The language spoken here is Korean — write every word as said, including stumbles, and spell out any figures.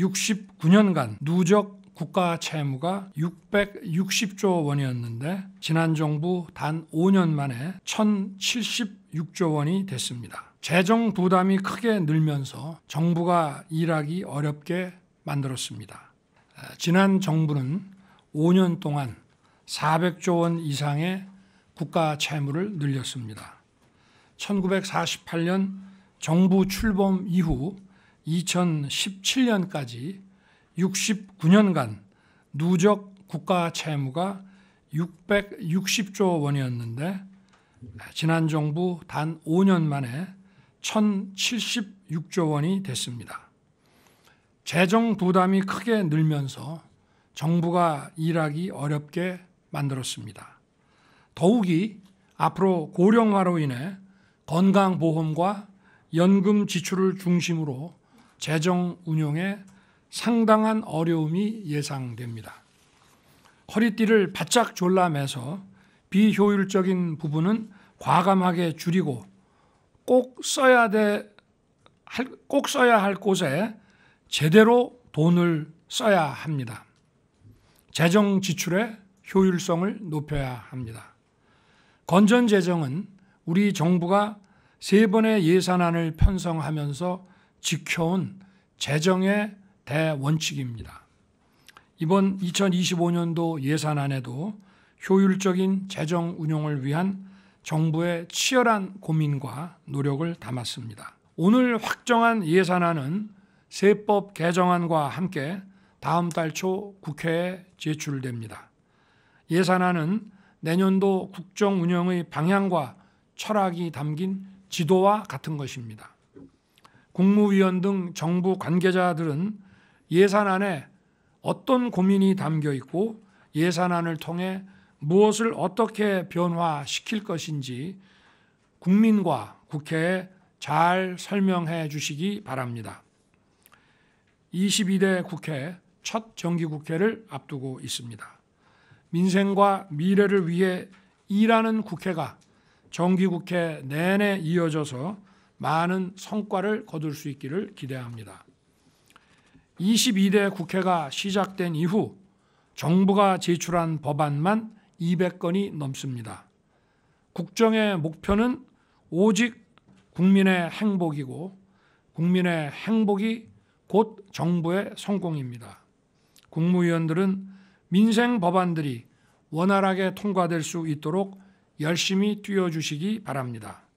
육십구 년간 누적 국가 채무가 육백육십 조 원이었는데 지난 정부 단 오 년 만에 천칠십육 조 원이 됐습니다. 재정 부담이 크게 늘면서 정부가 일하기 어렵게 만들었습니다. 지난 정부는 오 년 동안 사백 조 원 이상의 국가 채무를 늘렸습니다. 천구백사십팔 년 정부 출범 이후 이천십칠 년까지 육십구 년간 누적 국가 채무가 육백육십 조 원이었는데 지난 정부 단 오 년 만에 천칠십육 조 원이 됐습니다. 재정 부담이 크게 늘면서 정부가 일하기 어렵게 만들었습니다. 더욱이 앞으로 고령화로 인해 건강보험과 연금 지출을 중심으로 재정 운용에 상당한 어려움이 예상됩니다. 허리띠를 바짝 졸라매서 비효율적인 부분은 과감하게 줄이고 꼭 써야 돼, 꼭 써야 할 곳에 제대로 돈을 써야 합니다. 재정 지출의 효율성을 높여야 합니다. 건전 재정은 우리 정부가 세 번의 예산안을 편성하면서 지켜온 재정의 대원칙입니다. 이번 이천이십오 년도 예산안에도 효율적인 재정 운용을 위한 정부의 치열한 고민과 노력을 담았습니다. 오늘 확정한 예산안은 세법 개정안과 함께 다음 달 초 국회에 제출됩니다. 예산안은 내년도 국정 운영의 방향과 철학이 담긴 지도와 같은 것입니다. 국무위원 등 정부 관계자들은 예산안에 어떤 고민이 담겨 있고 예산안을 통해 무엇을 어떻게 변화시킬 것인지 국민과 국회에 잘 설명해 주시기 바랍니다. 이십이 대 국회 첫 정기국회를 앞두고 있습니다. 민생과 미래를 위해 일하는 국회가 정기국회 내내 이어져서 많은 성과를 거둘 수 있기를 기대합니다. 이십이 대 국회가 시작된 이후 정부가 제출한 법안만 이백 건이 넘습니다. 국정의 목표는 오직 국민의 행복이고 국민의 행복이 곧 정부의 성공입니다. 국무위원들은 민생 법안들이 원활하게 통과될 수 있도록 열심히 뛰어주시기 바랍니다.